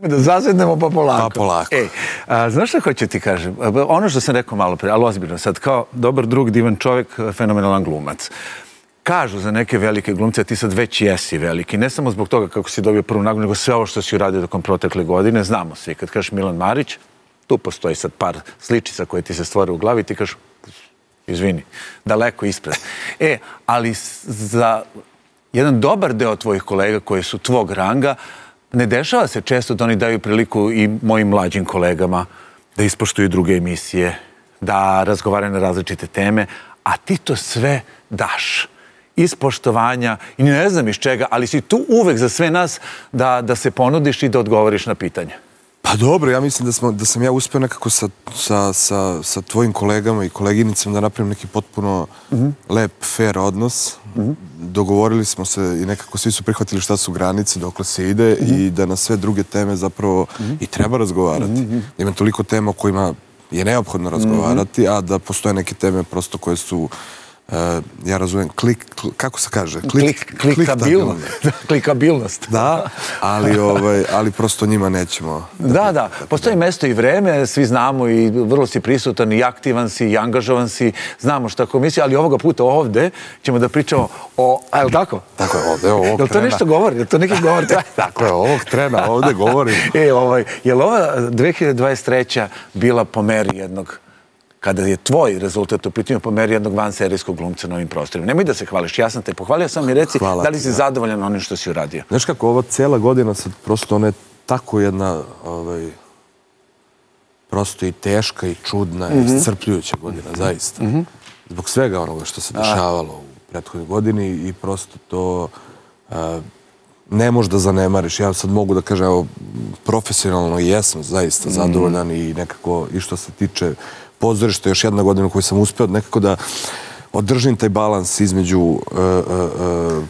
Da zasednemo pa polako. Pa polako. Ej, znaš šta hoću ti kažem? Ono što sam rekao malo pre, ali ozbiljno sad, kao dobar drug, divan čovjek, fenomenalan glumac. Kažu za neke velike glumce, a ti sad već jesi veliki. Ne samo zbog toga kako si dobio prvu nagradu, nego sve ovo što si uradio tokom protekle godine. Znamo svi, kad kažeš Milan Marić, tu postoji sad par sličica koje ti se stvore u glavi i ti kažu, izvini, daleko ispred. E, ali za jedan dobar deo tvojih kolega koji su tvog ranga, ne dešava se često da oni daju priliku i mojim mlađim kolegama da ispoštuju druge emisije, da razgovaraju na različite teme, a ti to sve daš. Iz poštovanja i ne znam iz čega, ali si tu uvek za sve nas da se ponudiš i da odgovoriš na pitanje. Pa dobro, ja mislim da sam ja uspeo nekako sa tvojim kolegama i koleginicama da napravim neki potpuno lep, fair odnos. Dogovorili smo se i nekako svi su prihvatili šta su granice, dokle se ide i da na sve druge teme zapravo i treba razgovarati. Imam toliko tema o kojima je neophodno razgovarati, a da postoje neke teme prosto koje su... ja razumijem, kako se kaže? Klikabilnost. Da, ali prosto njima nećemo. Da, da, postoji mesto i vreme, svi znamo i vrlo si prisutan i aktivan si i angažovan si, znamo šta komisija, ali ovoga puta ovde ćemo da pričamo o, a je li tako? Tako je ovde, ovog trena. Je li to nešto govori? Je li to neki govor? Tako je, ovog trena, ovde govori. Je li ova 2023. bila po meri jednog kada je tvoj rezultat u pitanju po meri jednog vanserijskog glumca na ovim prostorima? Nemoj da se hvališ, ja sam te pohvalio, sam mi reci da li si zadovoljan onim što si uradio. Znaš kako, ova cijela godina sad prosto ona je tako jedna prosto i teška i čudna i iscrpljujuća godina, zaista. Zbog svega onoga što se dešavalo u prethodnoj godini i prosto to ne možeš da zanemariš. Ja sad mogu da kažem, evo, profesionalno jesam zaista zadovoljan i nekako i što se tiče pozorište, još jedna godina koju sam uspeo nekako da održim taj balans između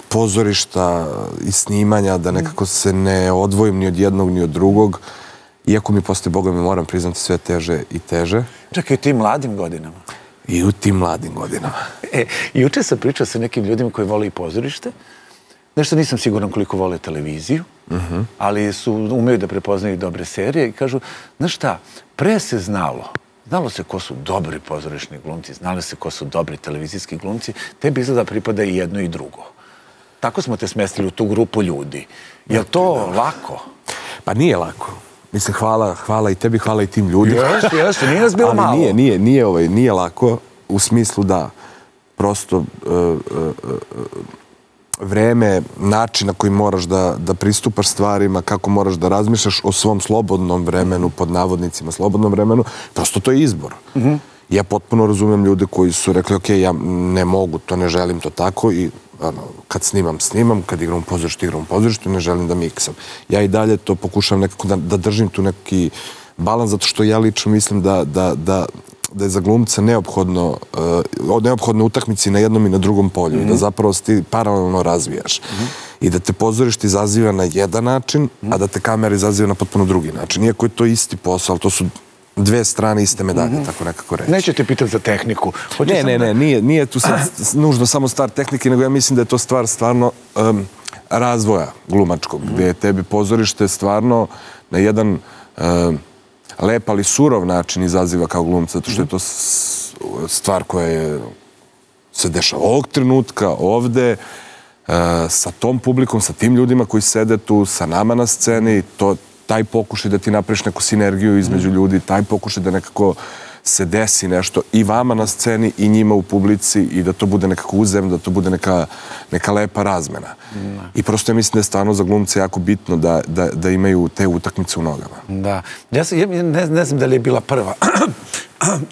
pozorišta i snimanja, da nekako se ne odvojim ni od jednog ni od drugog, iako mi posle Boga mi moram priznati sve teže i teže. Čak i u tim mladim godinama. I u tim mladim godinama. Juče sam pričao sa nekim ljudima koji vole i pozorište, nešto nisam siguran koliko vole televiziju, ali umeju da prepoznaju dobre serije i kažu, znaš šta, pre se znalo, znalo se ko su dobri pozorišni glumci, znalo se ko su dobri televizijski glumci, tebi izgleda pripada i jedno i drugo. Tako smo te smestili u tu grupu ljudi. Je li to lako? Pa nije lako. Mislim, hvala i tebi, hvala i tim ljudima. Jeste, nije nas bilo malo. Ali nije lako, u smislu da prosto vreme, način na koji moraš da pristupaš stvarima, kako moraš da razmišljaš o svom slobodnom vremenu, pod navodnicima slobodnom vremenu, prosto to je izbor. Ja potpuno razumem ljude koji su rekli, ok, ja ne mogu, to ne želim, to tako, i kad snimam, kad igram u pozorištu, ne želim da miksam. Ja i dalje to pokušavam nekako da držim tu neki balans, zato što ja lično mislim da je za glumca neophodno utakmici na jednom i na drugom polju i da zapravo ti paralelno razvijaš i da te pozorište izaziva na jedan način, a da te kamera izaziva na potpuno drugi način. Iako je to isti posao, ali to su dve strane iste medalje, tako nekako reći. Neću te pitati za tehniku. Ne, nije tu nužno samo stvar tehnike, nego ja mislim da je to stvar stvarno razvoja glumačkog, gde je tebi pozorište stvarno na jedan lep, ali surov način izaziva kao glumca, zato što je to stvar koja se dešava ovog trenutka, ovde, sa tom publikom, sa tim ljudima koji sede tu, sa nama na sceni, taj pokušaj da ti napraviš neku sinergiju između ljudi, taj pokušaj da nekako se desi nešto i vama na sceni i njima u publici i da to bude nekako uzem, da to bude neka lepa razmena. I prosto ja mislim da je stvarno za glumce jako bitno da imaju te utakmice u nogama. Da. Ja ne znam da li je bila prva,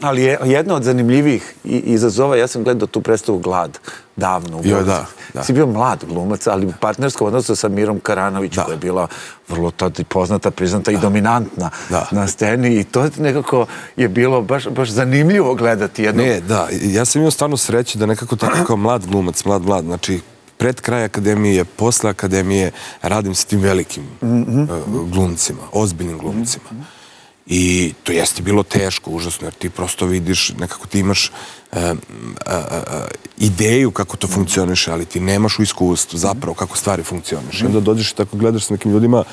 ali je jedna od zanimljivijih izazova, ja sam gledao tu predstavu Glad davno u Gorsku. Si bio mlad glumac, ali u partnerskom odnosu sa Mirom Karanović, koja je bila vrlo poznata, priznata i dominantna na sceni, i to nekako je bilo baš zanimljivo gledati jedno. Ne, da, ja sam imao stvarno sreće da nekako tako kao mlad glumac, znači pred kraj akademije, posle akademije radim s tim velikim glumcima, ozbiljnim glumcima. I to jeste bilo teško, užasno, jer ti prosto vidiš, nekako ti imaš ideju kako to funkcioniše, ali ti nemaš u iskustvu zapravo kako stvari funkcioniše. I onda dođeš i tako gledaš sa nekim ljudima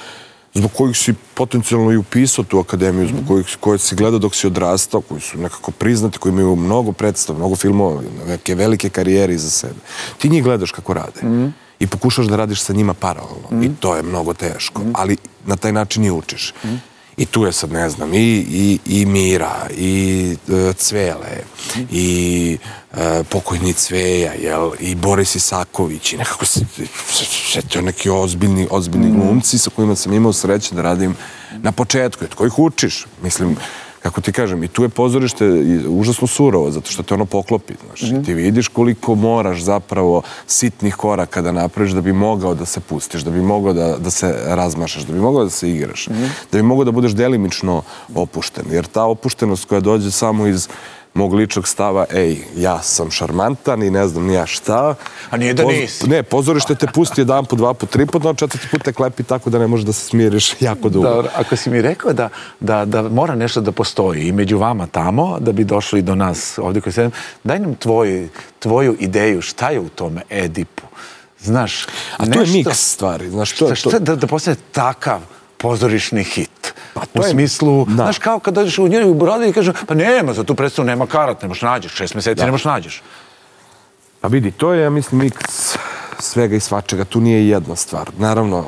zbog kojih si potencijalno i upisao tu akademiju, zbog kojih si gledao dok si odrastao, koji su nekako priznati, koji imaju mnogo predstava, mnogo filmova, neke velike karijere iza sebe. Ti njih gledaš kako rade i pokušaš da radiš sa njima paralelno i to je mnogo teško, ali na taj način i učiš. I tu je sad, ne znam, i Mira, i Cvele, i pokojni Cveja, i Boris Isaković, i nekako se to neki ozbiljni glumci sa kojima sam imao sreće da radim na početku, od kojih učiš, mislim, kako ti kažem, i tu je pozorište užasno surovo, zato što te ono poklopi, znaš, ti vidiš koliko moraš zapravo sitnih koraka da napraviš da bi mogao da se pustiš, da bi mogao da se razmašaš, da bi mogao da se igraš, da bi mogao da budeš delimično opušten, jer ta opuštenost koja dođe samo iz mog ličnog stava, ej, ja sam šarmantan i ne znam nija šta. A nije da nisi. Ne, pozorište te pusti jedan put, dva put, tri put, no četvrti put te klepi tako da ne možeš da se smiriš jako dugo. Dobro, ako si mi rekao da mora nešto da postoji i među vama tamo, da bi došli do nas ovdje koji sedem, daj nam tvoju ideju, šta je u tome Edipu? Znaš, a to je miks stvari. Šta da postane takav pozorišni hit? U smislu, znaš, kao kad dođeš u njoj u Brodu i kažeš, pa nema, za tu predstavu nema karat, ne moš nađeš, 6 meseci ne moš nađeš. Pa vidi, to je, ja mislim, miks svega i svačega, tu nije jedna stvar. Naravno,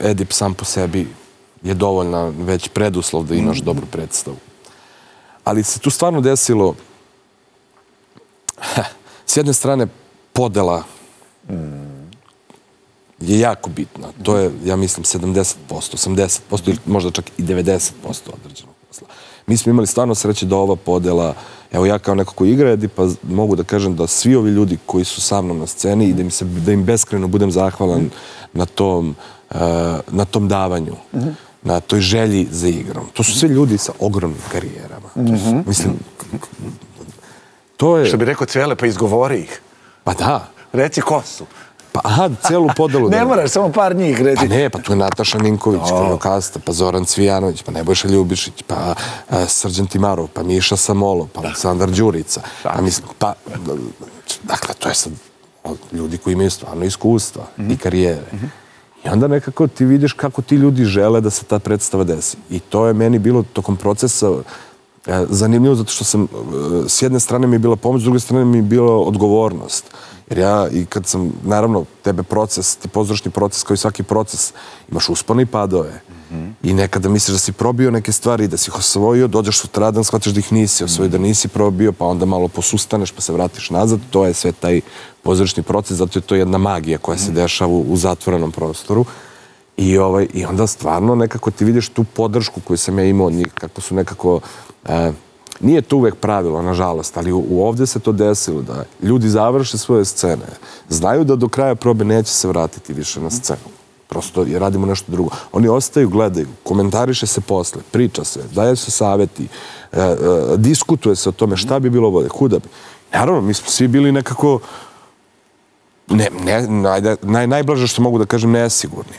Edip sam po sebi je dovoljna već preduslov da imaš dobru predstavu. Ali se tu stvarno desilo, s jedne strane, podela je jako bitna. To je, ja mislim, 70%, 80% ili možda čak i 90% određenog posla. Mi smo imali stvarno sreće da ova podela, evo ja kao neko ko igra Edipa, mogu da kažem da svi ovi ljudi koji su sa mnom na sceni i da im beskrajno budem zahvalan na tom davanju, na toj želji za igrom. To su sve ljudi sa ogromnim karijerama. Mislim, to je... Što bi rekao Cvele, pa izgovori ih. Pa da. Reci ko su. Pa aha, celu podelu. Ne moraš, samo par njih reći. Pa ne, pa tu je Nataša Ninković, Kasta, pa Zoran Cvijanović, pa Nebojša Ljubišić, pa Srđan Timarov, pa Miješa Samolo, pa Aleksandar Đurica. Pa, dakle, to je sad ljudi koji imaju stvarno iskustva i karijere. I onda nekako ti vidiš kako ti ljudi žele da se ta predstava desi. I to je meni bilo tokom procesa zanimljivo, zato što sam, s jedne strane mi je bila pomoć, s druge strane mi je bila odgovornost. Jer ja, i kad sam, naravno, tebe proces, ti pozorišni proces, kao i svaki proces, imaš uspone i padove. I nekada misliš da si probio neke stvari, da si ih osvojio, dođeš sutradan, shvatiš da ih nisi osvojio, da nisi probio, pa onda malo posustaneš, pa se vratiš nazad. To je sve taj pozorišni proces, zato je to jedna magija koja se dešava u zatvorenom prostoru. I onda stvarno nekako ti vidiš tu podršku koju sam ja imao od njih, kako su nekako... Nije to uvek pravilo, nažalost, ali ovdje se to desilo da ljudi završe svoje scene, znaju da do kraja probe neće se vratiti više na scenu, prosto radimo nešto drugo. Oni ostaju, gledaju, komentariše se posle, priča se, daje se savjeti, diskutuje se o tome šta bi bilo bolje, kuda bi. Naravno, mi smo svi bili nekako, najblaže što mogu da kažem, nesigurni.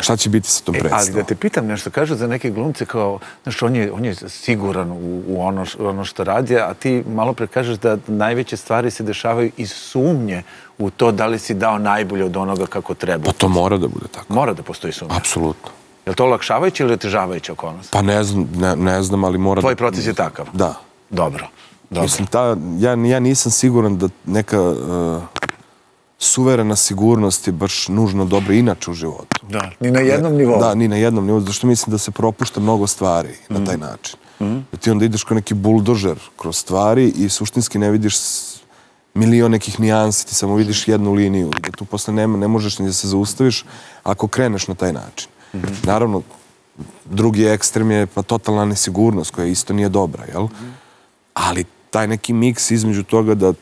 Šta će biti sa tom predstavom? Ali da te pitam nešto, kažu za neke glumce kao, znaš, on je siguran u ono što radi, a ti malo pre kažeš da najveće stvari se dešavaju iz sumnje u to da li si dao najbolje od onoga kako treba. Pa to mora da bude tako. Mora da postoji sumnja. Apsolutno. Je li to olakšavajuće ili otežavajuće okolnost? Pa ne znam, ali mora da... Tvoj proces je takav? Da. Dobro. Mislim, ja nisam siguran da neka... suverena sigurnost je baš nužno dobra inače u životu. Da, ni na jednom nivou. Da, ni na jednom nivou, zašto mislim da se propušta mnogo stvari na taj način. Da ti onda ideš kao neki buldožer kroz stvari i suštinski ne vidiš milion nekih nijansi, ti samo vidiš jednu liniju. Da tu posle ne možeš ni da se zaustaviš ako kreneš na taj način. Naravno, drugi ekstrem je pa totalna nesigurnost koja isto nije dobra, jel? Ali taj neki miks između toga da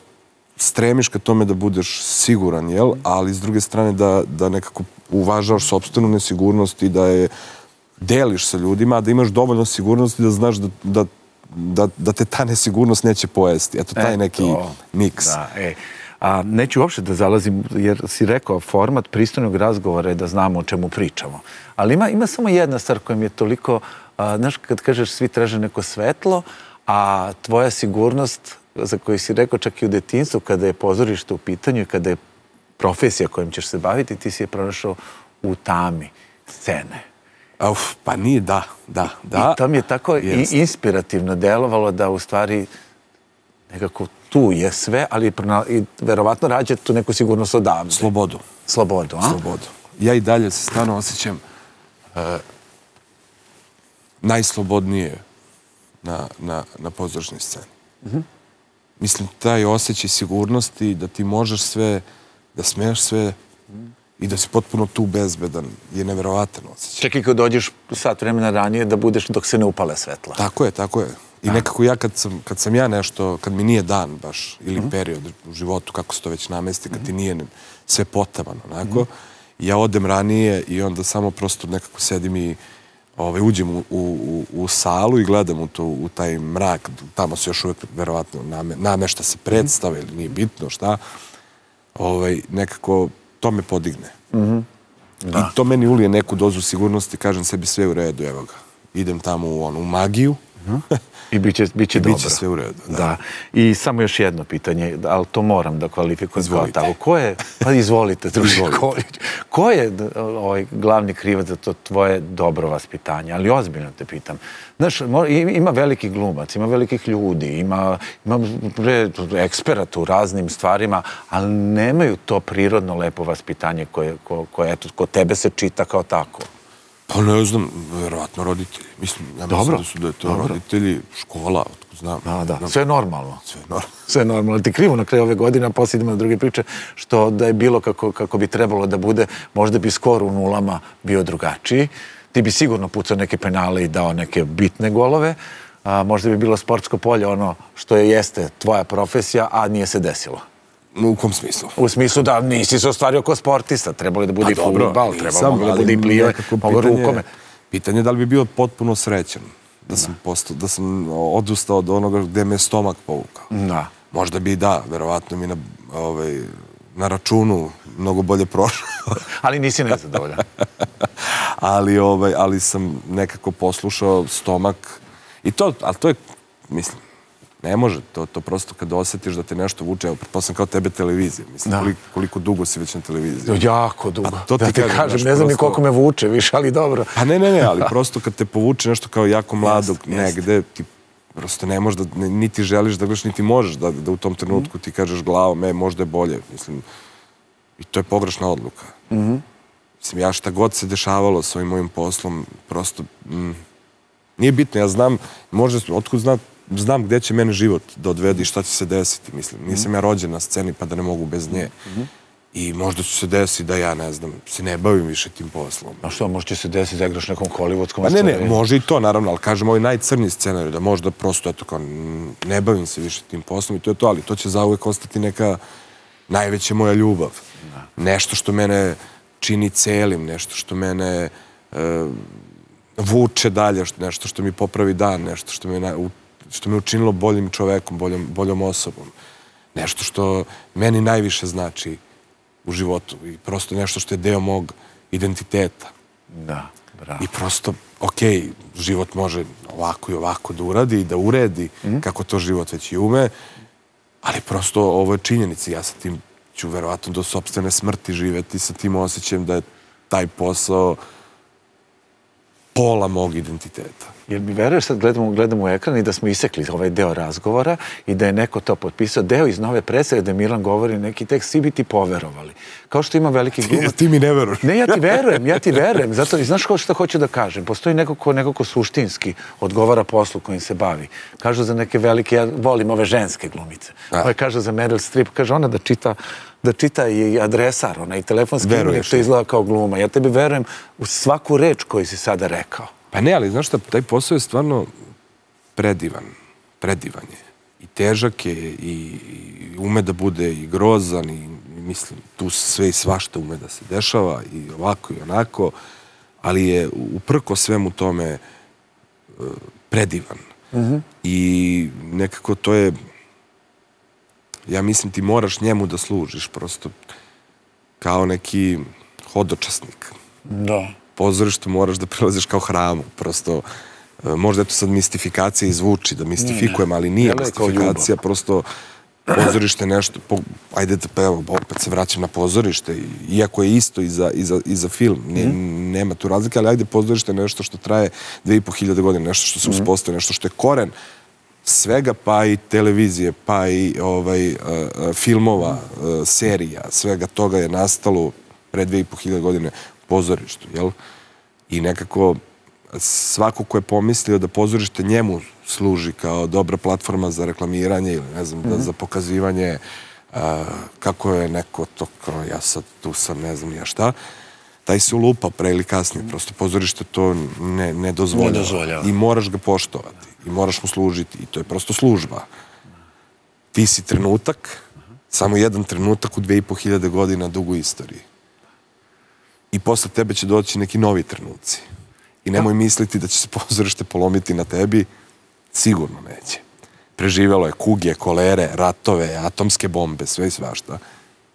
stremiš ka tome da budeš siguran, jel? Ali s druge strane da nekako uvažavaš sopstvenu nesigurnost i da je deliš sa ljudima, a da imaš dovoljno sigurnosti da znaš da te ta nesigurnost neće pojesti. Eto, taj neki miks. Neću uopšte da zalazim, jer si rekao, format pristojnog razgovora je da znamo o čemu pričamo. Ali ima samo jedna stvar koja mi je toliko, znaš, kad kažeš svi traže neko svetlo, a tvoja sigurnost za koju si rekao čak i u detinjstvu, kada je pozorište u pitanju i kada je profesija kojom ćeš se baviti, ti si je pronašao u tami. scene. Pa nije, da. I to mi je tako i inspirativno delovalo da u stvari nekako tu je sve, ali verovatno rađe tu neku sigurnost odavde. Slobodu. Slobodu, a? Slobodu. Ja i dalje se stvarno osjećam najslobodnije na pozorišnoj sceni. Mislim, taj osjećaj sigurnosti da ti možeš sve, da smeš sve i da si potpuno tu bezbedan je neverovatan osjećaj. Čekaj kad dođeš sat vremena ranije da budeš dok se ne upale svetla. Tako je, tako je. I nekako ja kad sam ja nešto, kad mi nije dan baš, ili period u životu, kako se to već namesti, kad ti nije sve potaman, onako, ja odem ranije i onda samo prosto nekako sedim i uđem u salu i gledam u taj mrak, tamo se još uvijek verovatno namešta se predstava ili nije bitno šta, nekako to me podigne. I to meni ulije neku dozu sigurnosti, kažem sebi sve u redu, evo ga. Idem tamo u magiju. I bit će dobro. I bit će sve u redu. Da. I samo još jedno pitanje, ali to moram da kvalifikujem. Izvolite. Pa izvolite, druži Kolić. Ko je glavni krivac za to tvoje dobro vaspitanje? Ali ozbiljno te pitam. Znaš, ima velikih glumac, ima velikih ljudi, ima eksperata u raznim stvarima, ali nemaju to prirodno lepo vaspitanje koje kod tebe se čita kao tako. Pa ne znam, verovatno roditelji. Mislim, ja mislim da su da je to roditelji, škola, otko znam. Sve je normalno. Sve je normalno. Ti krivo na kraju ove godine, a poslije idemo na druge priče, što da je bilo kako bi trebalo da bude, možda bi skoro u nulama bio drugačiji. Ti bi sigurno pucao neke penale i dao neke bitne golove. Možda bi bilo sportsko polje ono što jeste tvoja profesija, a nije se desilo. U kom smislu? U smislu da nisi se ostvario kao sportista. Trebalo je da bude i futbal, trebalo da bude i plive, mogo rukome. Pitanje je da li bi bio potpuno srećan da sam odustao od onoga gde me stomak povukao. Možda bi i da, verovatno mi na računu mnogo bolje prošlo. Ali nisi nezadovoljan. Ali sam nekako poslušao stomak. I to, ali to je, mislim, ne može, to prosto kada osjetiš da te nešto vuče, evo, pretpostavljam kao tebe televizija, mislim, koliko dugo si već na televiziji. Jako dugo, da ti kažem, ne znam ni koliko me vuče više, ali dobro. Pa ne, ali prosto kad te povuče nešto kao jako mladog negde, ti prosto ne možeš, niti želiš da gledaš, niti možeš da u tom trenutku ti kažeš glavom, možda je bolje, mislim, i to je pogrešna odluka. Mislim, ja šta god se dešavalo s ovim mojim poslom, prosto, nije bitno, ja znam, možda, otkud znam, znam gdje će mene život da odvede i šta će se desiti, mislim. Nisam ja rođen na sceni pa da ne mogu bez nje. I možda će se desiti da ja, ne znam, se ne bavim više tim poslom. A što, možda će se desiti da igraš nekom holivudskom scenariju? Ne, može i to, naravno, ali kažem, ovo je najcrniji scenarij, da možda prosto, eto kao, ne bavim se više tim poslom i to je to, ali to će zauvek ostati neka najveća moja ljubav. Nešto što mene čini celim, nešto što mene vuče dalje, nešto što mi popravi dan, nešto što me učinilo boljim čovekom, boljom osobom. Nešto što meni najviše znači u životu i prosto nešto što je deo mog identiteta. Da, bravo. I prosto, okej, život može ovako i ovako da uradi i da uredi kako to život već i ume, ali prosto ovo je činjenica. Ja sa tim ću verovatno do sopstvene smrti živeti sa tim osjećajem da je taj posao pola mog identiteta. Jer mi veruješ, sad gledam u ekran i da smo isekli ovaj deo razgovora i da je neko to potpisao, deo iz nove predstave da Milan govori neki tekst, svi bi ti poverovali. Kao što ima veliki glumac. Ti mi ne veruješ. Ne, ja ti verujem. Zato, znaš što hoću da kažem? Postoji neko ko suštinski odgovara poslu kojim se bavi. Kažu za neke velike, ja volim ove ženske glumice. Ovo je kažu za Meryl Streep, kaže ona da čita i adresar, onaj telefonski imenik, to izgleda kao gluma. Ja tebi verujem u svaku reč koju si sada rekao. Pa ne, ali znaš šta, taj posao je stvarno predivan je. I težak je, i ume da bude i grozan, i mislim, tu sve i svašta ume da se dešava, i ovako i onako, ali je uprko svemu tome predivan. I nekako to je, ja mislim, ti moraš njemu da služiš, prosto kao neki hodočasnik. Da. Pozorištu moraš da prilaziš kao hramu, prosto, možda je to sad mistifikacija i zvuči, da mistifikujem, ali nije mistifikacija, prosto pozorište nešto, ajde da pevam, opet se vraćam na pozorište, iako je isto i za film, nema tu razlike, ali ajde pozorište je nešto što traje 2500 godina, nešto što se uspostavlja, nešto što je koren svega, pa i televizije, pa i filmova, serija, svega toga je nastalo pre 2500 godine pozorištu, jel? I nekako svako ko je pomislio da pozorište njemu služi kao dobra platforma za reklamiranje ili ne znam, za pokazivanje kako je neko to kao ja sad tu sam, ne znam ja šta, taj se ulupa pre ili kasnije. Prosto pozorište to ne dozvoljava. I moraš ga poštovati. I moraš mu služiti. I to je prosto služba. Ti si trenutak, samo jedan trenutak u 2500 godina dugu istoriji. I posle tebe će doći neki novi trenuci. I nemoj misliti da će se pozorište polomiti na tebi. Sigurno neće. Preživjelo je kuge, kolere, ratove, atomske bombe, sve i svašta.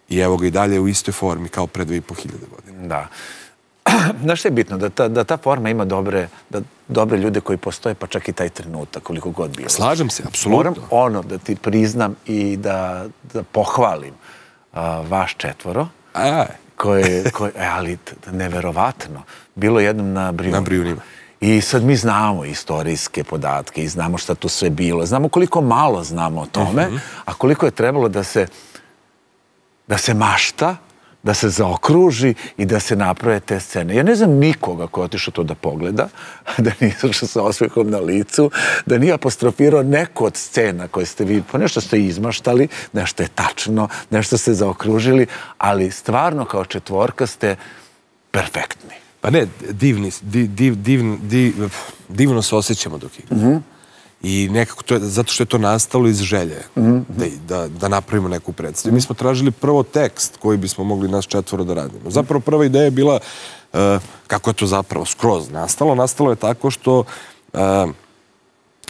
I evo ga i dalje u istoj formi kao pre 2500 godina. Da. Znaš što je bitno? Da ta forma ima dobre ljude koji postoje, pa čak i taj trenutak, koliko god bilo. Slažem se, apsolutno. Moram ono da ti priznam i da pohvalim vaš četvoro. Ali neverovatno. Bilo jednom na Brijunima. I sad mi znamo istorijske podatke i znamo šta tu sve bilo. Znamo koliko malo znamo o tome, a koliko je trebalo da se mašta, da se zaokruži i da se naprave te scene. Ja ne znam nikoga ko je otišao to da pogleda, da nije izašao sa osmehom na licu, da nije apostrofirao neko od scena koje ste vi, po nešto ste izmaštali, nešto je tačno, nešto ste zaokružili, ali stvarno kao četvorka ste perfektni. Pa ne, divno se osjećamo dok igramo. I nekako to je, zato što je to nastalo iz želje da napravimo neku predstavu. Mi smo tražili prvo tekst koji bismo mogli nas četvoro da radimo. Zapravo prva ideja je bila, kako je to zapravo skroz nastalo. Nastalo je tako što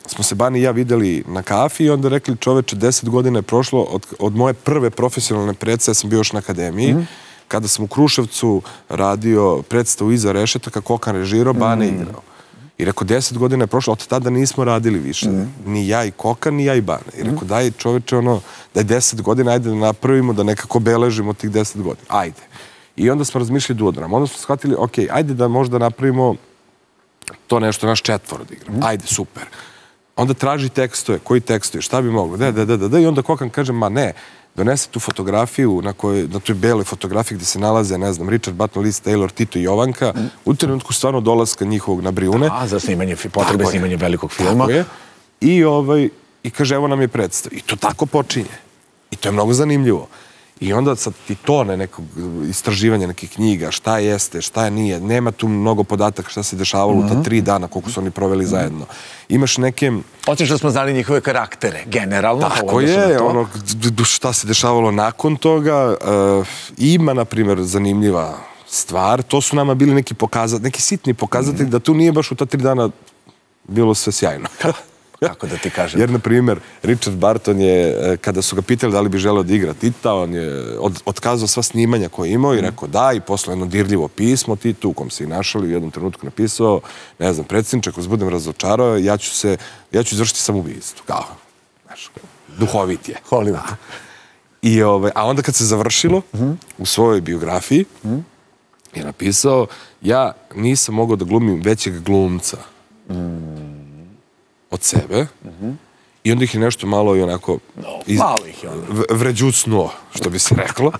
smo se Bane i ja videli na kafi i onda rekli, čoveče, 10 godina je prošlo od moje prve profesionalne predstave, ja sam bio još na akademiji, kada sam u Kruševcu radio predstavu Iza rešetaka, Koka režirao, Bane igrao. I rekao, 10 godina je prošlo, od tada nismo radili više. Ni ja i Koka, ni ja i Bane. I rekao, daj čoveče, ono, daj 10 godina, ajde da napravimo, da nekako beležimo tih 10 godina. Ajde. I onda smo razmišljali duodram. Onda smo shvatili, ok, ajde da možda napravimo to nešto, naš četvoro da igramo. Ajde, super. Onda traži tekstove, koji tekstove, šta bi moglo. Da. I onda Kokan kaže, ma ne, donese tu fotografiju, na toj beloj fotografiji gde se nalaze, ne znam, Richard Burton, Taylor, Tito i Jovanka, u trenutku stvarno dolaska njihovog na Brijune. Za snimanje, potrebe snimanje velikog filma. I kaže, evo nam je predstav. I to tako počinje. I to je mnogo zanimljivo. I onda sad ti tone nekog istraživanja nekih knjiga, šta jeste, šta nije, nema tu mnogo podataka šta se dešavalo u ta 3 dana, koliko su oni proveli zajedno. Imaš neke... Osim što smo znali njihove karaktere, generalno. Tako je, ono, šta se dešavalo nakon toga. Ima, na primjer, zanimljiva stvar. To su nama bili neki sitni pokazatelji da tu nije baš u ta 3 dana bilo sve sjajno. Kako da ti kažem? Jer, na primjer, Richard Burton je, kada su ga pitali da li bi želeo da igra Tita, on je otkazao sva snimanja koje je imao i rekao da, i poslao jedno dirljivo pismo Titu, u kom se i našali, u jednom trenutku napisao, ne znam, predsjedniče, ako se budem razočarao, ja ću izvršiti samoubistvo. Kao, znaš, duhovit je. Hollywood. A onda kad se završilo, u svojoj biografiji je napisao, ja nisam mogao da glumim većeg glumca od sebe, i onda ih je nešto malo i onako vređucnuo, što bi se reklo.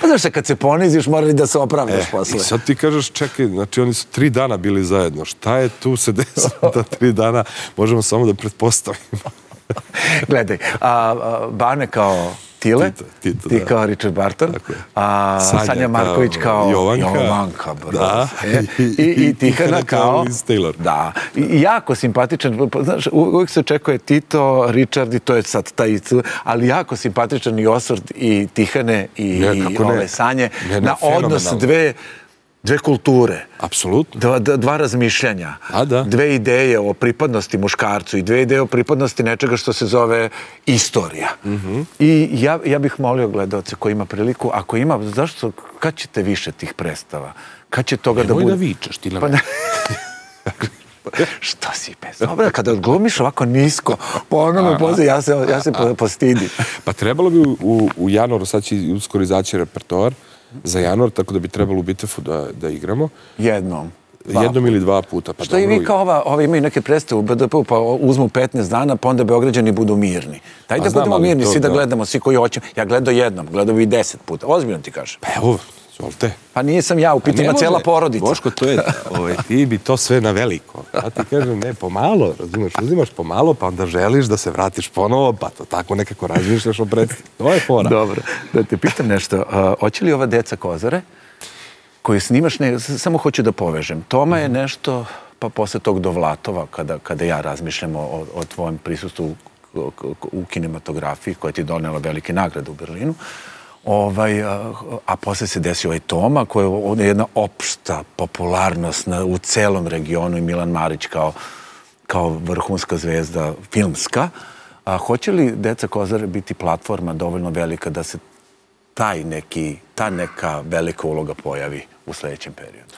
Pa znaš, kad se poniziš, morali da se opravljaš posle. I sad ti kažeš, čekaj, znači oni su 3 dana bili zajedno, šta je tu se desilo da 3 dana, možemo samo da pretpostavimo. Gledaj, Bane kao Tile, ti kao Richard Burton, Sanja Marković kao Jovanka, i Tihana kao Taylor. Jako simpatičan, uvijek se očekuje Tito, Richard, i to je sad taj, ali jako simpatičan i osvrt i Tihane i ove Sanje na odnos dve kulture, dva razmišljanja, dve ideje o pripadnosti muškarcu i dve ideje o pripadnosti nečega što se zove istorija. I ja bih molio gledaoce koji ima priliku, ako ima, zašto, kad ćete više tih predstava? Kad će toga da bude? Nemoj da vičeš ti na mene. što si bezobrazan, kada odglumiš ovako nisko, po onome poze, ja se postidim. Pa trebalo bi u januaru, sad će uskoro izaći repertoar za januar, tako da bi trebalo u Bitefu da igramo. Jednom ili dva puta. Što i vi kao ovi imaju neke predstavu u BDP-u, pa uzmu 15 dana, pa onda Beograđani budu mirni. Dajte budemo mirni, svi da gledamo, svi koji hoćemo. Ja gledao jednom, gledao bi i 10 puta. Ozbiljno ti kažem. Pa evo, zvolite. Pa nisam ja, u pitanju cijela porodica. Boško, ti bi to sve na veliko. Ja ti kažem, ne, pomalo, razumeš, uzimaš pomalo, pa onda želiš da se vratiš ponovo, pa to tako nekako razmišljaš o predstavu. To je fora. Dobro, da te pitam nešto. Hoće li ova Djeca Kozare koju snimaš, ne, samo hoću da povežem. Toma je nešto, pa posle tog do Vlatova, kada ja razmišljam o tvojem prisustvu u kinematografiji, koja ti je donela velike nagrade u Berlinu, a posle se desio ovaj Toma, koja je jedna opšta popularnost u celom regionu i Milan Marić kao vrhunska zvezda filmska. Hoće li Djeca Kozare biti platforma dovoljno velika da se ta neka velika uloga pojavi u sledećem periodu,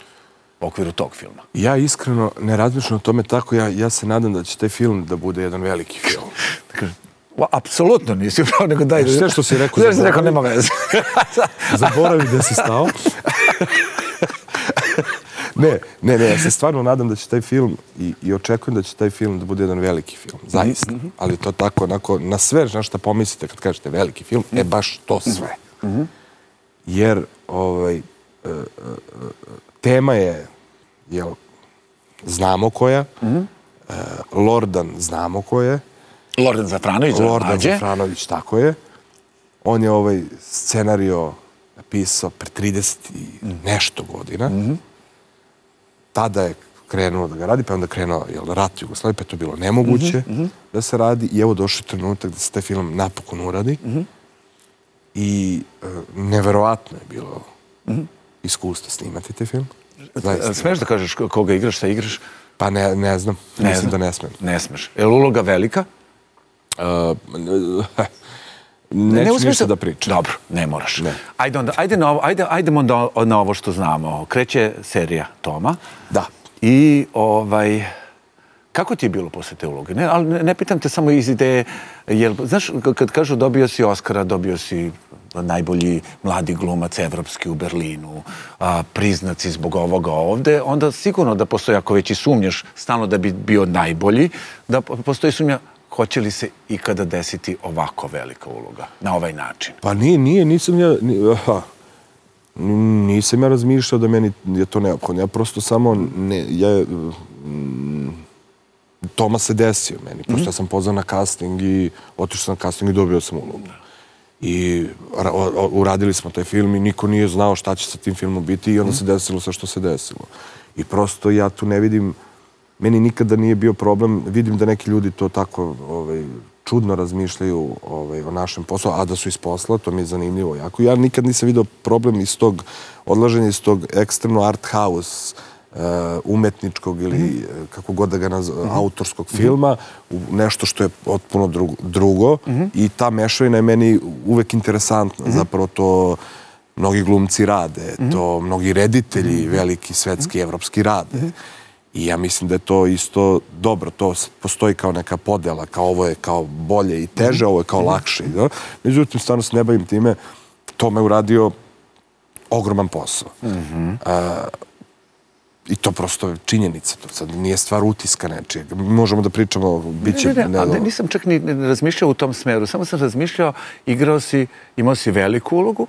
u okviru tog filma? Ja iskreno ne razmišljam o tome tako, ja se nadam da će taj film da bude jedan veliki film. Apsolutno nisi upravo, nego daj... Sve što si rekao, zaboravi da si stao. Ne, ja se stvarno nadam da će taj film i očekujem da će taj film da bude jedan veliki film, zaista. Ali to tako, onako, na sve na šta pomislite kad kažete veliki film, e baš to sve. Jer tema je, znamo ko je, Lordan znamo ko je. Lordan Zafranović, tako je. On je ovaj scenario napisao pre 30 i nešto godina. Tada je krenuo da ga radi, pa je onda krenuo rat u Jugoslaviji, pa je to bilo nemoguće da se radi. I evo došao je trenutak da se taj film napokon uradi. I neverovatno je bilo iskustvo snimati taj film. Smeš da kažeš koga igraš, šta igraš? Pa ne znam, mislim da ne smem. Ne smeš. Je li uloga velika? Neću ništa da pričam. Dobro, ne moraš. Ajdemo onda na ovo što znamo. Kreće serija Toma. Da. I kako ti je bilo posle te uloge? Ne pitam te samo iz ideje, znaš, kad kažu dobio si Oskara, dobio si najbolji mladi glumac evropski u Berlinu, priznaci zbog ovoga ovde, onda sigurno da postoji, ako već i sumnjaš stalno da bi bio najbolji, da postoji sumnja hoće li se ikada desiti ovako velika uloga, na ovaj način? Pa nije, nisam ja razmišljao da meni je to neophodno. Ja prosto samo, Toma se desio meni, prosto ja sam pozvan na casting i otišao sam na casting i dobio sam ulogu. I uradili smo taj film i niko nije znao šta će sa tim filmom biti i onda se desilo sve što se desilo. I prosto ja tu ne vidim, meni nikada nije bio problem, vidim da neki ljudi to tako čudno razmišljaju o našem poslu, a da su iz posla, to mi je zanimljivo jako. Ja nikad nisam vidio problem iz tog odlaženja, iz tog ekstremno art house umetničkog ili kako god da ga nazove, autorskog filma, nešto što je potpuno drugo i ta mešavina je meni uvek interesantna. Zapravo to mnogi glumci rade, to mnogi reditelji veliki, svetski, evropski rade. I ja mislim da je to isto dobro, to postoji kao neka podela, kao ovo je kao bolje i teže, ovo je kao lakše. Međutim, stvarno se ne bavim time, to me uradio ogroman posao. I to prosto je činjenica, to sad nije stvar utiska nečijeg. Možemo da pričamo, bit će... Nisam čak ni razmišljao u tom smeru, samo sam razmišljao, igrao si, imao si veliku ulogu,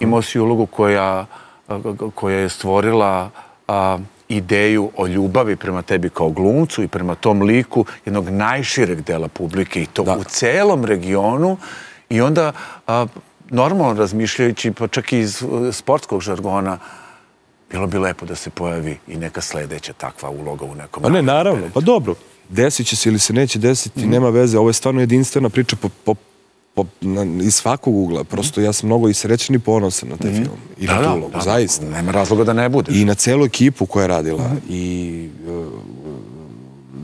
imao si ulogu koja je stvorila ideju o ljubavi prema tebi kao glumcu i prema tom liku jednog najšireg dela publike i to u celom regionu i onda normalno razmišljajući, pa čak i iz sportskog žargona, bilo bi lepo da se pojavi i neka sledeća takva uloga u nekom... A ne, naravno, pa dobro. Desit će se ili se neće desiti, nema veze. Ovo je stvarno jedinstvena priča iz svakog ugla. Prosto ja sam mnogo i srećen i ponosan na taj film. I na tu ulogu, zaista. Nema razloga da ne budeš. I na celu ekipu koja je radila. I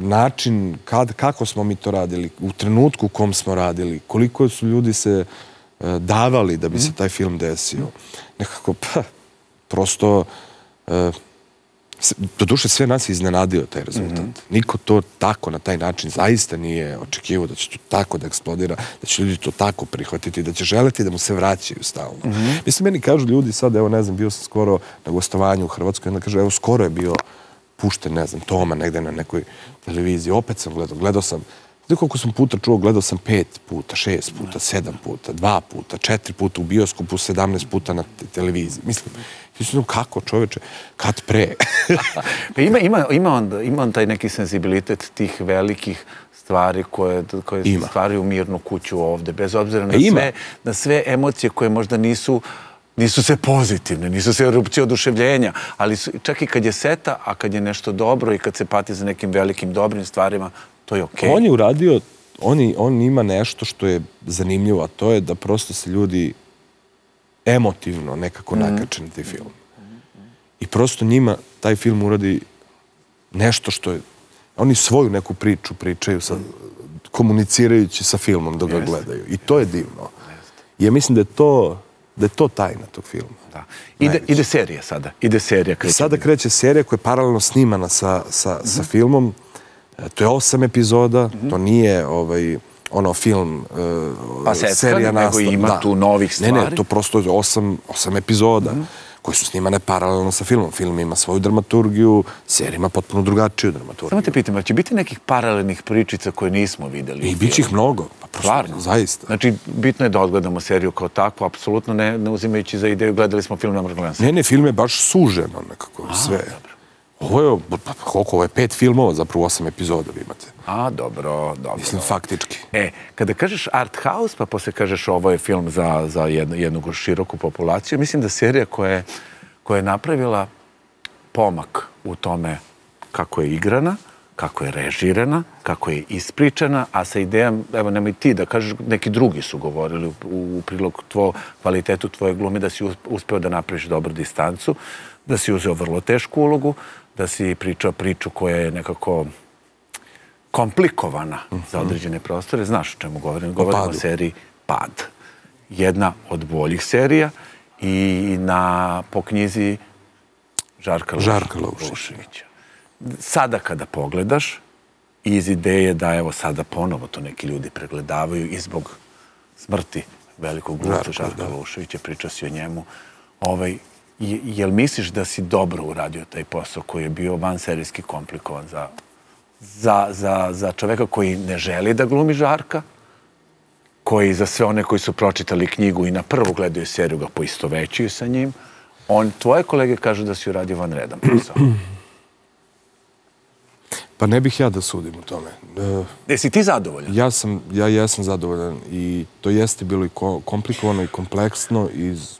način kako smo mi to radili, u trenutku u kom smo radili, koliko su ljudi se davali da bi se taj film desio. Nekako, prosto... Doduše, sve nas je iznenadio taj rezultat. Niko to tako, na taj način, zaista nije očekivao da će to tako da eksplodira, da će ljudi to tako prihvatiti, da će želeti da mu se vraćaju stalno. Mislim, meni kažu ljudi sad, evo, ne znam, bio sam skoro na gostovanju u Hrvatskoj, onda kažu, evo, skoro je bio pušten, ne znam, Toma negde na nekoj televiziji, opet sam gledao sam, znači koliko sam puta čuo, gledao sam 5 puta, 6 puta, 7 puta, 2 puta, 4 puta u bioskopu, 17 puta na televiziji. Mislim, kako čoveče, kad pre? Pa ima on taj neki senzibilitet tih velikih stvari koje stvaraju mirnu kuću ovde, bez obzira na sve emocije koje možda nisu sve pozitivne, nisu sve erupcije oduševljenja, ali čak i kad je seta, a kad je nešto dobro i kad se pati za nekim velikim dobrim stvarima, to je okej. On je uradio, on ima nešto što je zanimljivo, a to je da prosto se ljudi emotivno nekako nakače na taj film. I prosto njima taj film uradi nešto što je... Oni svoju neku priču pričaju komunicirajući sa filmom dok ga gledaju. I to je divno. Ja mislim da je to... da je to tajna tog filma. Ide serija sada. Sada kreće serija koja je paralelno snimana sa filmom. To je 8 epizoda, to nije ono film, serija nastavlja. Nego ima tu novih stvari. Ne, to prosto je 8 epizoda koje su snimane paralelno sa filmom. Film ima svoju dramaturgiju, serija ima potpuno drugačiju dramaturgiju. Samo te pitam, će biti nekih paralelnih pričica koje nismo videli? I bit će ih mnogo. Stvarno, zaista. Znači, bitno je da odgledamo seriju kao takvu, apsolutno ne uzimajući za ideju, gledali smo film na mrglanski. Ne, film je baš suženo nekako sve. Ovo je 5 filmova, zapravo 8 epizoda vi imate. A, dobro. Mislim, faktički. E, kada kažeš art house, pa posle kažeš ovo je film za jednu široku populaciju, mislim da serija koja je napravila pomak u tome kako je igrana, kako je režirana, kako je ispričana, a sa idejom, evo nemoj ti da kažeš, neki drugi su govorili u prilog kvalitetu tvoje glume, da si uspeo da napraviš dobru distancu, da si uzeo vrlo tešku ulogu, da si pričao priču koja je nekako komplikovana za određene prostore. Znaš o čemu govorim? Govorimo o seriji Pad. Jedna od boljih serija i po knjizi Žarka Lauševića. Sada kada pogledaš, iz ideje da evo sada ponovo to neki ljudi pregledavaju i zbog smrti velikog glumca Žarka Lauševića, pričao si o njemu, jel misliš da si dobro uradio taj posao koji je bio vanserijski komplikovan za čoveka koji ne želi da glumi Žarka, koji za sve one koji su pročitali knjigu i na prvu gledaju seriju ga poistovećuju sa njim? Tvoje kolege kažu da si uradio vanredan posao. Pa ne bih ja da sudim u tome. Jesi ti zadovoljan? Ja jesam zadovoljan i to jeste bilo i komplikovano i kompleksno iz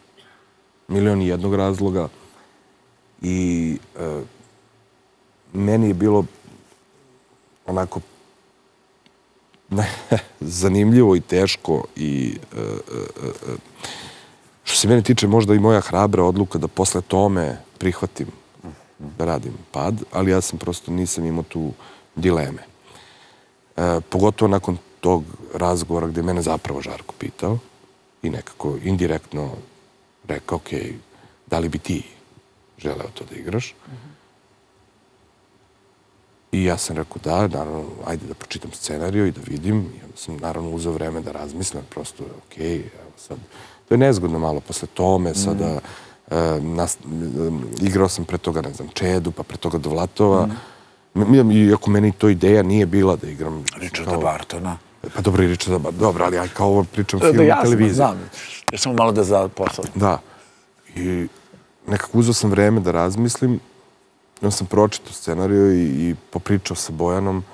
1.000.000 razloga i meni je bilo onako zanimljivo i teško i što se mene tiče možda i moja hrabra odluka da posle tome prihvatim da radim Pad, ali ja sam prosto nisam imao tu dileme. Pogotovo nakon tog razgovora gde je mene zapravo Žarko pitao i nekako indirektno rekao, ok, da li bi ti želeo to da igraš? I ja sam rekao da, naravno, ajde da pročitam scenariju i da vidim. I onda sam naravno uzeo vreme da razmislim, prosto, ok, evo sad. To je nezgodno malo posle tome, sada igrao sam pre toga, ne znam, Čedu, pa pre toga do Vlatova. Iako meni to ideja nije bila da igram... Richarda Burtona. Pa dobro, i Richarda Burtona, dobro, ali ja kao ovo pričam film i televiziju. Znam, jer sam malo da zaposlim. Da. I nekako uzeo sam vreme da razmislim. Onda sam pročitao scenariju i popričao sa Bojanom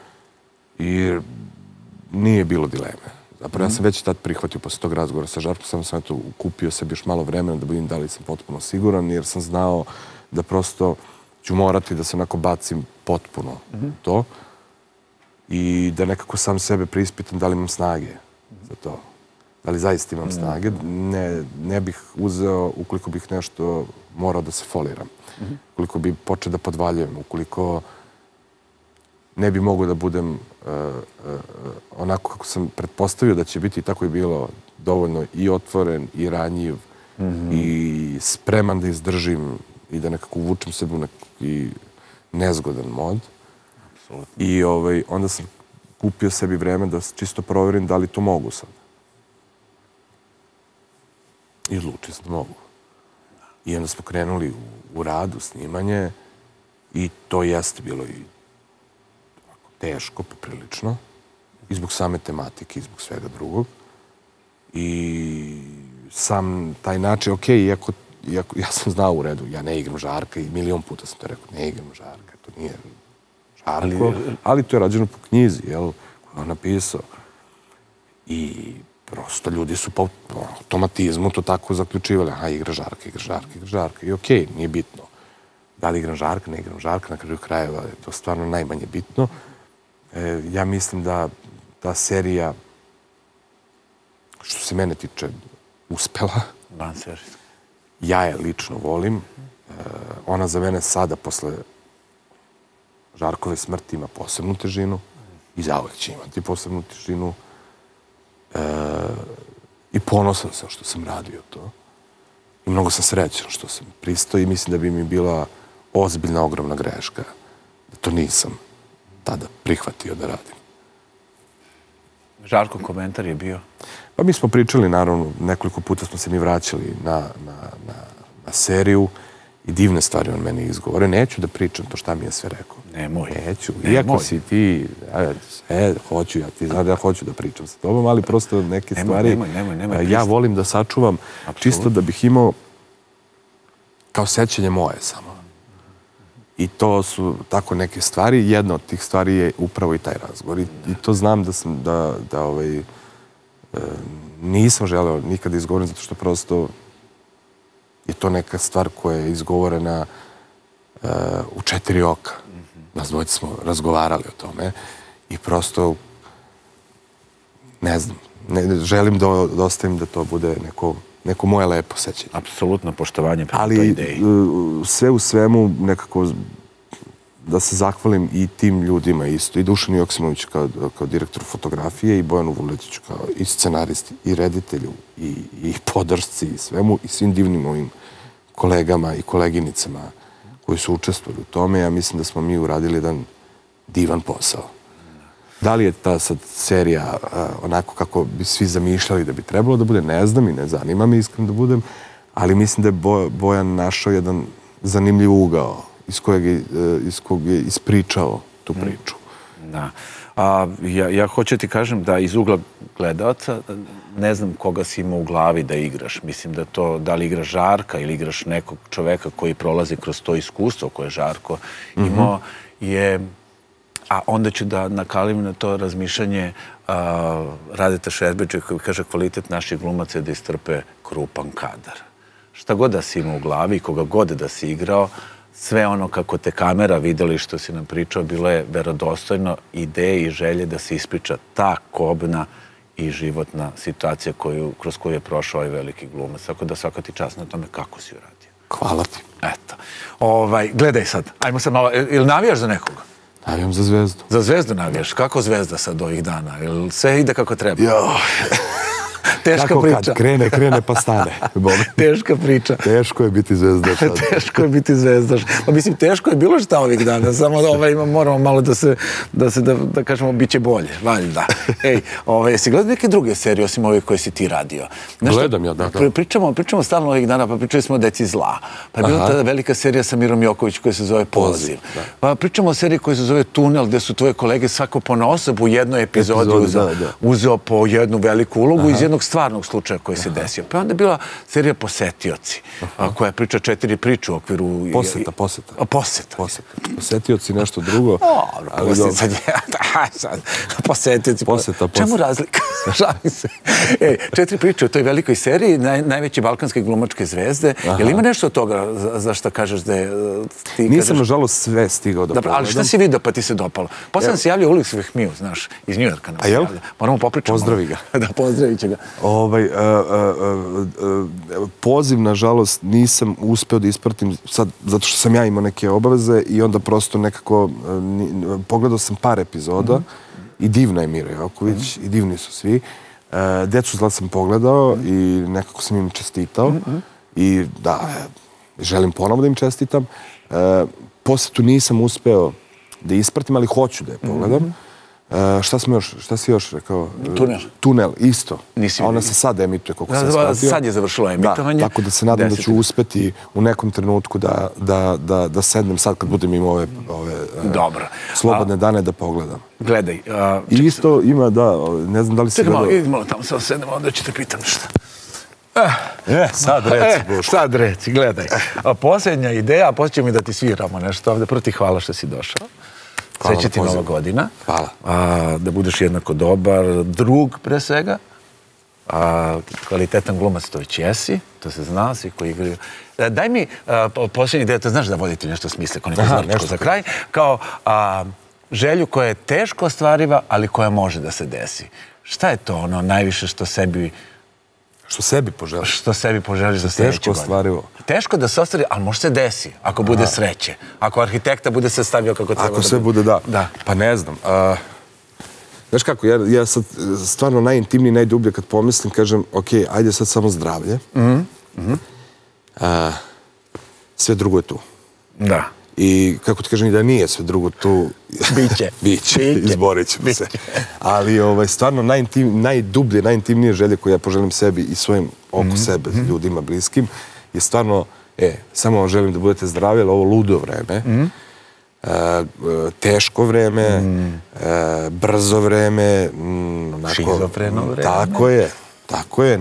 i nije bilo dileme. Zapravo, ja sam već tad prihvatio posle tog razgovora sa Žarkom, samo sam to kupio sebi još malo vremena da budem da li sam potpuno siguran, jer sam znao da prosto ću morati da se onako bacim potpuno to i da nekako sam sebe preispitam da li imam snage za to. Da li zaista imam snage. Ne bih uzeo ukoliko bih nešto morao da se foliram. Ukoliko bih počeo da podvaljujem, ukoliko ne bi mogao da budem onako kako sam pretpostavio da će biti, tako je bilo, dovoljno i otvoren i ranjiv i spreman da izdržim i da nekako uvučem sebe i nezgodan mod. I onda sam kupio sebi vreme da čisto proverim da li to mogu sad. I odlučio sam da mogu. I onda smo krenuli u rad, u snimanje i to jeste bilo i teško, poprilično. I zbog same tematike i zbog svega drugog. I sam taj način, ok, iako ja sam znao u redu, ja ne igram Žarka i milion puta sam to rekao, ne igram Žarka, to nije Žarko, ali to je rađeno po knjizi, jel, koju on napisao. I prosto ljudi su po automatizmu to tako zaključivali, aha, igra Žarka, igra Žarka, igra Žarka. I okej, nije bitno da li igram Žarka, ne igram Žarka, na kraju krajeva je to stvarno najmanje bitno. Ja mislim da ta serija, što se mene tiče, uspela. Vanserijska. Ja je lično volim. Ona za mene sada, posle Žarkove smrti, ima posebnu težinu. I zauvek će imati posebnu težinu. I ponosan sam što sam radio to. I mnogo sam srećan što sam pristao i mislim da bi mi bila ozbiljna, ogromna greška. Da to nisam tada prihvatio da radim. Žarko, komentar je bio? Pa mi smo pričali, naravno, nekoliko puta smo se mi vraćali na seriju i divne stvari on meni izgovore. Neću da pričam to šta mi je sve rekao. Nemoj. Neću. Iako si ti, hoću ja, ti znaš da ja hoću da pričam sa tobom, ali prosto neke stvari ja volim da sačuvam čisto da bih imao kao sećanje moje samo. I to su tako neke stvari. Jedna od tih stvari je upravo i taj razgovor. I to znam da sam, da nisam želeo nikada izgovorim, zato što prosto je to neka stvar koja je izgovorena u četiri oka. Nas dvojica smo razgovarali o tome i prosto ne znam, želim da ostavim da to bude neko moje lepo sećanje. Apsolutno poštovanje prema toj ideji. Ali sve u svemu nekako da se zahvalim i tim ljudima isto. I Dušanu Joksimoviću kao direktoru fotografije i Bojanu Vuleđiću kao i scenaristi i reditelju i podršci i svemu i svim divnim mojim kolegama i koleginicama koji su učestvovali u tome. Ja mislim da smo mi uradili jedan divan posao. Da li je ta sad serija onako kako bi svi zamišljali da bi trebalo da bude, ne znam i ne zanima me iskreno da budem, ali mislim da je Bojan našao jedan zanimljiv ugao iz kojeg je ispričao tu priču. Da. Ja hoću ti kažem da iz ugla gledalca ne znam koga si imao u glavi da igraš. Mislim da to, da li igraš Žarka ili igraš nekog čoveka koji prolazi kroz to iskustvo koje je Žarko imao, je... A onda ću da nakalim na to razmišljanje Radeta Šerbeđa koji kaže kvalitet naših glumaca je da istrpe krupan kadar. Šta god da si imao u glavi i koga god da si igrao, sve ono kako te kamera videli što si nam pričao, bilo je verodostojno ideje i želje da se ispriča ta kobna i životna situacija kroz koju je prošao ovaj veliki glumac. Tako da svaka ti čast na tome kako si uradio. Hvala ti. Eto. Gledaj sad. Ajmo sad malo. Ili navijaš za nekoga? Navijam za Zvezdu. Za Zvezdu navijaš? Kako Zvezda sad ovih dana? Ili sve ide kako treba? Joj. Teška priča. Kako kad krene pa stane. Teška priča. Teško je biti zvezdaš. Teško je biti zvezdaš. Pa mislim, teško je bilo šta ovih dana. Samo moramo malo da kažemo, bit će bolje. Valjda. Ej, jesi gledao neke druge serije, osim ove koje si ti radio? Gledam ja, da. Pričamo stalno ovih dana, pa pričali smo o Deci zla. Pa je bila ta velika serija sa Mirom Joković koja se zove Poziv. Pa pričamo o seriji koja se zove Tunel, gde su tvoje kolege svako ponaosob u jednoj epizodi uzeo po jednu veliku ulogu iz jednog stvarnog slučaja koji se desio. Pa je onda bila serija Posetioci, koja priča četiri priče u okviru... Poseta. Posetioci nešto drugo. Posetioci. Čemu razlika? Žalim se. Četiri priče u toj velikoj seriji, najveće balkanske glumačke zvezde. Je li ima nešto od toga za što kažeš da je... Nisam, nažalost, sve stigao da pogledam. Ali šta si vidio pa ti se dopalo? Posle nam se javljao Uliks Vehmiju, znaš, iz Njujorka nam se javljao. Moramo popričati. Pozdravi ga. Da, pozdravit će ga. Poziv, nažalost, nisam uspeo da ispratim sad, zato što sam ja imao neke obaveze i onda prosto nekako pogledao sam par epizoda i divna je Mira Joković i divni su svi. Djecu zla sam pogledao i nekako sam im čestitao i da, želim ponovo da im čestitam. posetu nisam uspeo da ispratim, ali hoću da je pogledam. Šta si još rekao? Tunel. Tunel, isto. A ona se sad emituje, koliko sam shvatio. Sad je završilo emitovanje. Tako da se nadam da ću uspeti u nekom trenutku da sednem sad kad budem imao ove slobodne dane da pogledam. Gledaj. Isto ima, da, ne znam da li si gledao. Čekaj malo, tamo sam sedem, onda ću te pitam šta. Sad reci, Boško. Sad reci, gledaj. Posljednja ideja, a poslije ćemo i da ti sviramo nešto ovde. Prvo ti hvala što si došao. Sreće ti Nova godina. Hvala. Da budeš jednako dobar drug, pre svega. Kvalitetan glumac to već jesi. To se zna, svi koji igraju. Daj mi posljednju ideju, to znaš da voditelj nešto smisle, kao neko zvrčko za kraj, kao želju koja je teško ostvariva, ali koja može da se desi. Šta je to ono najviše što sebi... Što sebi poželiš. Što sebi poželiš za sledeću godinu. Teško ostvarivo. Teško da se ostvari, ali može se desi, ako bude sreće. Ako arhitekta bude se stavio kako treba da bude. Ako sve bude, da. Pa ne znam. Znaš kako, ja sad stvarno najintimnije, najdublje kad pomislim, kažem, ok, ajde sad samo zdravlje. Sve drugo je tu. Da. I kako ti kažem, da nije sve drugo tu... Biće. Biće, izborit ćemo se. Ali stvarno najdublje, najintimnije želje koje ja poželim sebi i svojim oko sebe, ljudima bliskim, je stvarno, samo vam želim da budete zdravi, ali ovo ludo vreme, teško vreme, brzo vreme... Šizofreno vreme. Tako je,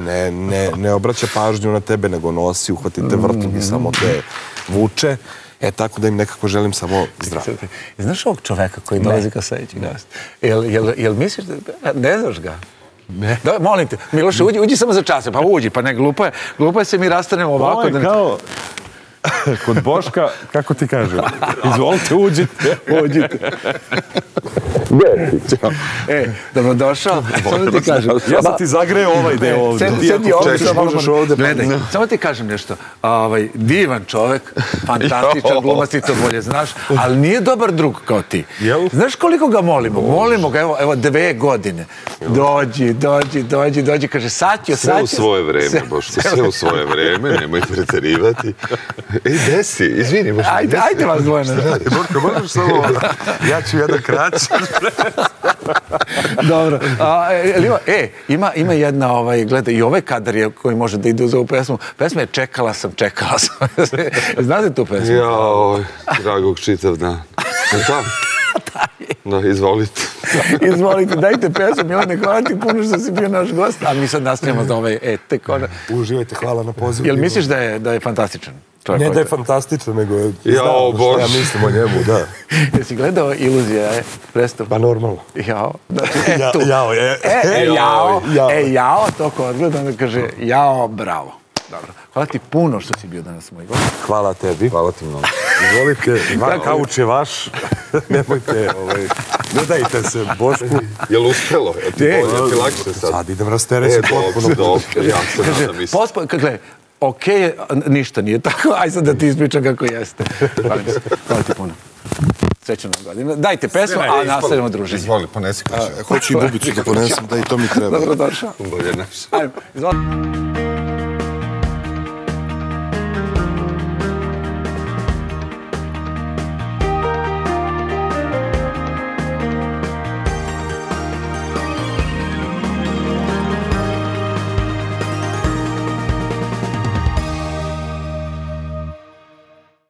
ne obraća pažnju na tebe, nego nosi, uhvatite vrtlog i samo te vuče. Tako da im nekako želim samo zdravlje. Znaš ovog čoveka koji dolazi kao sledeći gost? Jel misliš da... Ne znaš ga? Ne. Molim te, Miloše, uđi samo za čase, pa uđi, pa ne, glupo je se mi rastanemo ovako. Ovo je kao... Kod Boška, kako ti kažem? Izvolite, uđite. Dobrodošao. Ja sam ti zagreo ovaj deo ovdje. Samo ti kažem nešto. Divan čovek, fantastičan glumac, ti to bolje znaš, ali nije dobar drug kao ti. Znaš koliko ga molimo? Molimo ga, evo, 2 godine. Dođi, kaže, sad ću. Sve u svoje vreme, Boško, sve u svoje vreme, nemoj preterivati. Desi, izvini, Boško. Ajde vas dvoje na radi. Boško, možeš samo ovo? Ja ću jedan kraći. Dobro. Ima jedna, gledaj, i ovaj kadar je koji može da ide uz ovu pesmu. Pesma je Čekala sam. Znate tu pesmu? Jao, dragog čitav dan. Da, izvolite, dajte pesmu, Milane, hvala ti puno što si bio naš gost, a mi sad nastavljamo za ovaj tek. Uživajte, hvala na pozivu. Jel misliš da je fantastičan? Ne da je fantastičan, nego znam što ja mislim o njemu, da. Jesi gledao Iluzija, predstavu? Pa normalno. Jao, to ko odgleda, onda kaže, jao, bravo. Hvala ti puno što si bio danas moj gost. Hvala tebi. Hvala ti mnogo. Izvolite, kauč je vaš. Nemojte, dodajte se, Bošku. Je li uspjelo? Je ti lakše sad? Sad idem rastere se potpuno. Gledaj, okej, ništa nije tako. Aj sad da ti ispričam kako jeste. Hvala ti puno. Srećna godina. Dajte pesmu, a nastavljamo druženje. Izvoli, ponesi. Hoću i bubicu da ponesem, da i to mi treba. Dobro došao. Bolje naš. Ajmo, izvoli.